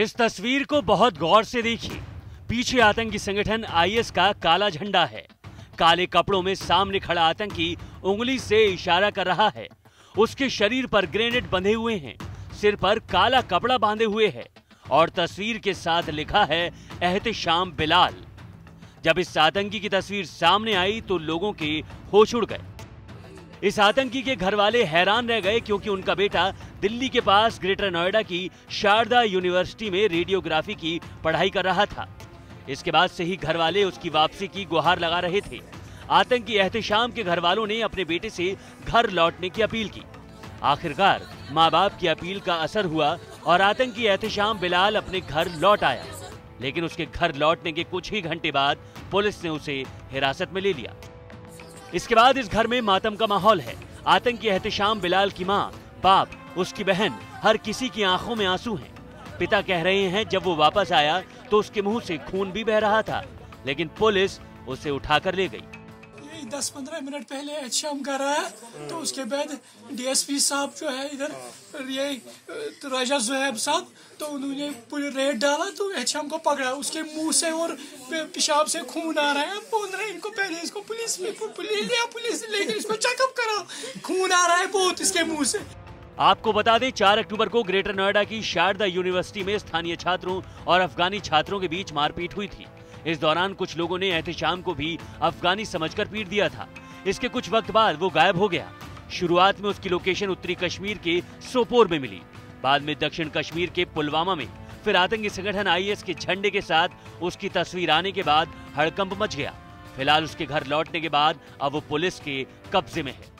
इस तस्वीर को बहुत गौर से देखिए। पीछे आतंकी संगठन आईएस का काला झंडा है। काले कपड़ों में सामने खड़ा आतंकी उंगली से इशारा कर रहा है। उसके शरीर पर ग्रेनेड बंधे हुए हैं, सिर पर काला कपड़ा बांधे हुए है और तस्वीर के साथ लिखा है एहतेशाम बिलाल। जब इस आतंकी की तस्वीर सामने आई तो लोगों के होश उड़ गए। इस आतंकी के घर वाले हैरान रह गए क्योंकि उनका बेटा दिल्ली के पास ग्रेटर नोएडा की शारदा यूनिवर्सिटी में रेडियोग्राफी की पढ़ाई कर रहा था। इसके बाद से ही घर वाले उसकी वापसी की गुहार लगा रहे थे। आतंकी एहतेशाम के घर वालों ने अपने बेटे से घर लौटने की अपील की। आखिरकार माँ बाप की अपील का असर हुआ और आतंकी एहतेशाम बिलाल अपने घर लौट आया, लेकिन उसके घर लौटने के कुछ ही घंटे बाद पुलिस ने उसे हिरासत में ले लिया। इसके बाद इस घर में मातम का माहौल है। आतंकी एहतेशाम बिलाल की माँ, बाप, उसकी बहन, हर किसी की आंखों में आंसू हैं। पिता कह रहे हैं जब वो वापस आया तो उसके मुंह से खून भी बह रहा था, लेकिन पुलिस उसे उठाकर ले गई। 10-15 मिनट पहले एहतेशाम घर आया तो उसके बाद डीएसपी साहब जो है इधर ये राजा जुहैब साहब, तो उन्होंने पूरी रेड डाला तो एहतेशाम को पकड़ा। उसके मुंह से और पेशाब से खून आ रहा है। बोल रहे हैं इनको पहले इसको पुलिस में पुलिस लेकिन इसको चेकअप कराओ, खून आ रहा है बहुत इसके मुंह से। आपको बता दें 4 अक्टूबर को ग्रेटर नोएडा की शारदा यूनिवर्सिटी में स्थानीय छात्रों और अफगानी छात्रों के बीच मारपीट हुई थी। इस दौरान कुछ लोगों ने एहतेशाम को भी अफगानी समझकर पीट दिया था। इसके कुछ वक्त बाद वो गायब हो गया। शुरुआत में उसकी लोकेशन उत्तरी कश्मीर के सोपोर में मिली, बाद में दक्षिण कश्मीर के पुलवामा में, फिर आतंकी संगठन आईएस के झंडे के साथ उसकी तस्वीर आने के बाद हड़कंप मच गया। फिलहाल उसके घर लौटने के बाद अब वो पुलिस के कब्जे में है।